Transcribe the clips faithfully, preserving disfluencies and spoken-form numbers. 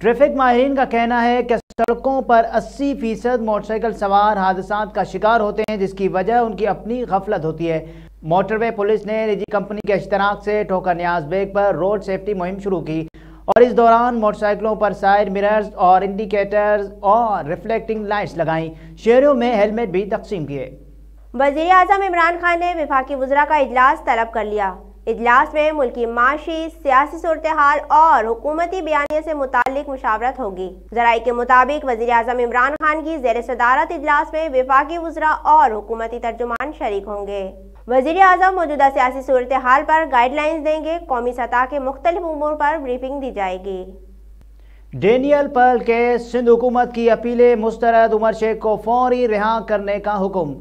Traffic माहिरीन का कहना है कि सड़कों पर अस्सी फीसद मोटरसाइकिल सवार हादसा का शिकार होते हैं, जिसकी वजह उनकी अपनी गफलत होती है। मोटरवे पुलिस ने निजी कंपनी के इश्तराक से ठोकर न्याज बेग पर रोड सेफ्टी मुहिम शुरू की और इस दौरान मोटरसाइकिलों पर साइड मिरर्स और इंडिकेटर्स और रिफ्लेक्टिंग लाइट्स लगाई। शहरों में हेलमेट भी तकसीम किए। वज़ीर आज़म इमरान खान ने विभागी वज़रा का इजलास तलब कर लिया। इजलास में मुल्की माशी, सियासी सूरत हाल और हुकूमती बयानिया से मुतालिक मुशावरत होगी। जराये के मुताबिक वज़ीर आज़म इमरान खान की ज़ेर सदारत इजलास में विफाकी वज़रा और हुकूमती तर्जुमान शरीक होंगे। वज़ीर आज़म मौजूदा सियासी सूरत हाल पर गाइडलाइंस देंगे। कौमी सतह के मुख्तलिफ उमूर पर ब्रीफिंग दी जाएगी। डेनियल पर्ल के सिंध हुकूमत की अपीलें मुस्तरद, उमर शेख को फौरी रिहा करने का हुक्म।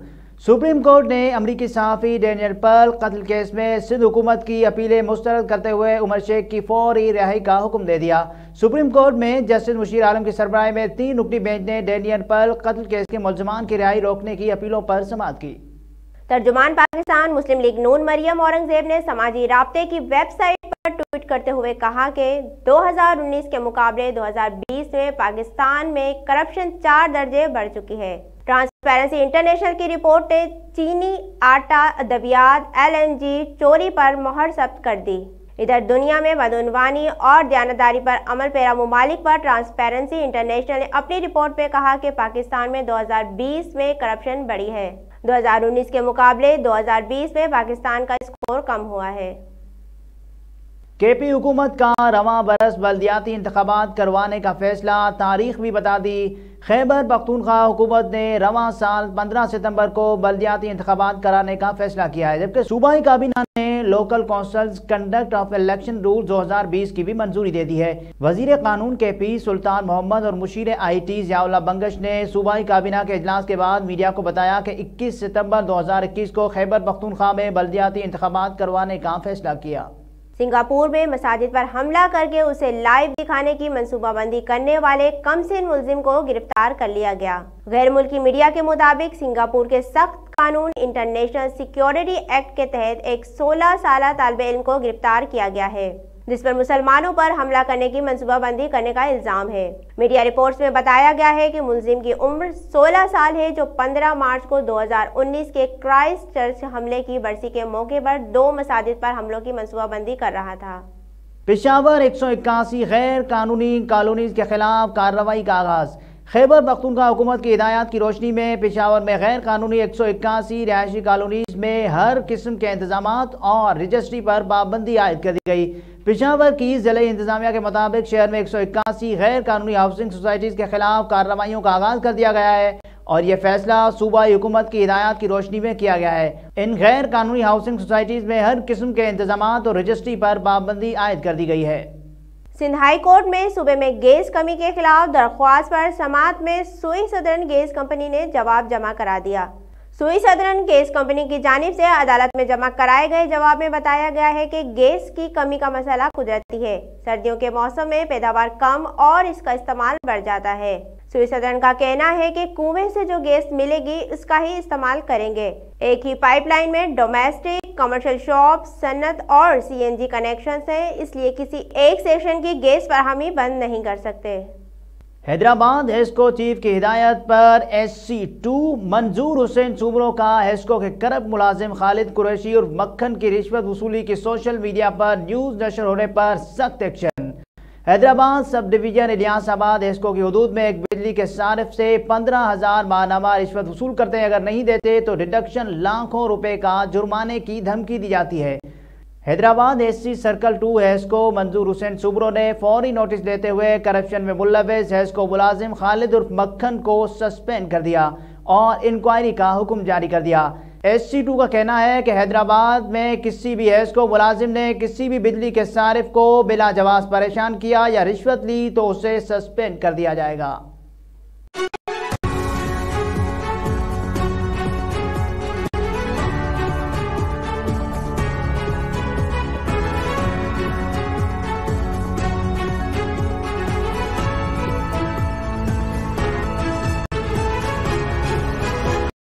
सुप्रीम कोर्ट ने अमरीकी सहाफ़ी डेनियल पर्ल कत्ल केस में सिंध हुकूमत की अपीलें मुस्तरद करते हुए उमर शेख की फौरी रिहाई का हुक्म दे दिया। सुप्रीम कोर्ट में जस्टिस मुशीर आलम की सरबराही में तीन रुकनी बेंच ने डेनियल पर्ल कत्ल केस के मुलजमान की रिहाई रोकने की अपीलों पर सुनवाई की। तर्जुमान पाकिस्तान मुस्लिम लीग नून मरियम औरंगजेब ने समाजी राब्ते की वेबसाइट पर ट्वीट करते हुए कहा कि दो हज़ार उन्नीस के मुकाबले दो हज़ार बीस में पाकिस्तान में करप्शन चार दर्जे बढ़ चुकी है। ट्रांसपेरेंसी इंटरनेशनल की रिपोर्ट ने चीनी, आटा, अद्वियात, एल एन जी चोरी पर मोहर जब्त कर दी। इधर दुनिया में बदउनवानी और दयानतदारी पर अमल पैरा ममालिक पर ट्रांसपेरेंसी इंटरनेशनल ने अपनी रिपोर्ट में कहा कि पाकिस्तान में दो हज़ार बीस में करप्शन बढ़ी है। दो हज़ार उन्नीस के मुकाबले दो हज़ार बीस में पाकिस्तान का स्कोर कम हुआ है। के पी हुकूमत का रवां बरस बल्दियाती इंतखाबात करवाने का फैसला, तारीख भी बता दी। खैबर पख्तूनख्वा हुकूमत ने रवां साल पंद्रह सितंबर को बल्दियाती इंतखाबात कराने का फैसला किया है, जबकि सूबाई काबीना ने local councils conduct of election rule दो हज़ार बीस की भी मंजूरी दे दी है। वजीर कानून के पी सुल्तान मोहम्मद और मुशीर आई टी ज़ियाउला बंगश ने सूबाई काबीना के इजलास के बाद मीडिया को बताया कि इक्कीस सितम्बर दो हज़ार इक्कीस को खैबर पख्तूनख्वा में बल्दियाती इंतखाबात करवाने का फैसला किया। सिंगापुर में मसाजिद पर हमला करके उसे लाइव दिखाने की मंसूबाबंदी करने वाले कमसिन मुलजिम को गिरफ्तार कर लिया गया। गैर मुल्की मीडिया के मुताबिक सिंगापुर के सख्त कानून इंटरनेशनल सिक्योरिटी एक्ट के तहत एक सोलह साल तालिबे इल्म को गिरफ्तार किया गया है, जिस पर मुसलमानों पर हमला करने की मंसूबाबंदी करने का इल्ज़ाम है। मीडिया रिपोर्ट्स में बताया गया है कि मुलजिम की उम्र सोलह साल है, जो पंद्रह मार्च को दो हज़ार उन्नीस के क्राइस्ट चर्च हमले की बरसी के मौके पर दो मसाजिद पर हमलों की मंसूबाबंदी कर रहा था। पेशावर एक सौ इक्यासी गैर कानूनी कॉलोनीज के खिलाफ कार्रवाई का आगाज। खैबर पख्तूनख्वा हुकूमत की हिदायत की रोशनी में पेशावर में गैर कानूनी एक सौ इक्यासी रिहायशी कॉलोनीज में हर किस्म के इंतजाम और रजिस्ट्री पर पाबंदी आयद कर दी गई। पेशावर की जिला इंतजामिया के मुताबिक शहर में एक सौ इक्यासी गैर कानूनी हाउसिंग सोसाइटीज़ के खिलाफ कार्रवाइयों का आगाज़ कर दिया गया है और यह फैसला सूबाई हुकूमत की हिदायत की रोशनी में किया गया है। इन गैर कानूनी हाउसिंग सोसाइटीज़ में हर किस्म के इंतजाम और रजिस्ट्री पर पाबंदी आयद कर दी गई है। सिंध हाई कोर्ट में सूबे में गैस कमी के खिलाफ दरख्वास्त पर समाअत में सुई सदर्न गैस कंपनी ने जवाब जमा करा दिया। सुई सदर्न गैस कंपनी की जानिब से अदालत में जमा कराए गए जवाब में बताया गया है कि गैस की कमी का मसला कुदरती है। सर्दियों के मौसम में पैदावार कम और इसका इस्तेमाल बढ़ जाता है। सुई सदर्न का कहना है कि कुएं से जो गैस मिलेगी उसका ही इस्तेमाल करेंगे। एक ही पाइपलाइन में डोमेस्टिक, कमर्शियल शॉप, सन्नत और सी एन जी कनेक्शन है, इसलिए किसी एक सेक्शन की गैस फराहमी बंद नहीं कर सकते। हैदराबाद एस्को चीफ की हिदायत पर एस सी टू मंजूर हुसैन सूबरों का एस्को के करप्ट मुलाजिम खालिद कुरैशी और मक्खन की रिश्वत वसूली की सोशल मीडिया पर न्यूज नशर होने पर सख्त एक्शन। हैदराबाद सब डिवीजन इलियासाबाद एस्को की हदूद में एक बिजली के सारिफ से पंद्रह हजार माहनामा रिश्वत वसूल करते हैं, अगर नहीं देते तो डिडक्शन लाखों रुपए का जुर्माने की धमकी दी जाती है। हैदराबाद एससी सर्कल टू एस्को मंजूर हुसैन सूबरों ने फौरी नोटिस देते हुए करप्शन में मुलविस एस्को मुलाजिम खालिद उर्फ मक्खन को सस्पेंड कर दिया और इंक्वायरी का हुक्म जारी कर दिया। एस सी टू का कहना है कि हैदराबाद में किसी भी एस्को मुलाजिम ने किसी भी बिजली के सारिफ को बिला जवाब परेशान किया या रिश्वत ली तो उसे सस्पेंड कर दिया जाएगा।